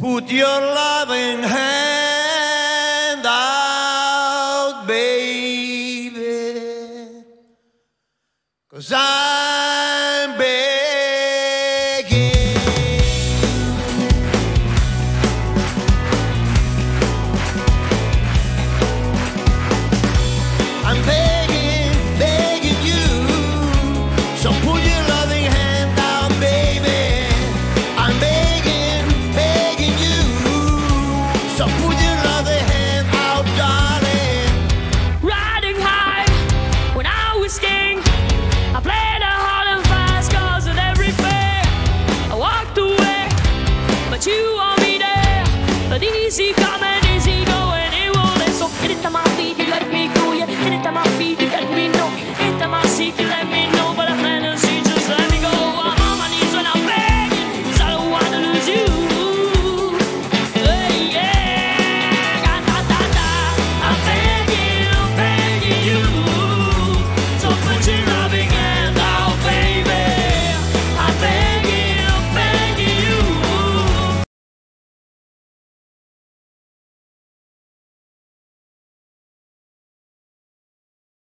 Put your loving hand out, baby, 'cause I'm begging. I'm begging, begging you, so put your loving hand out, baby. I'm begging, begging you, so put your loving hand out, darling. Riding high when I was king, I played a hard and fast 'cause of everything. I walked away, but you want me there. But easy coming, easy going, it won't end. So get it to my feet, you let me go.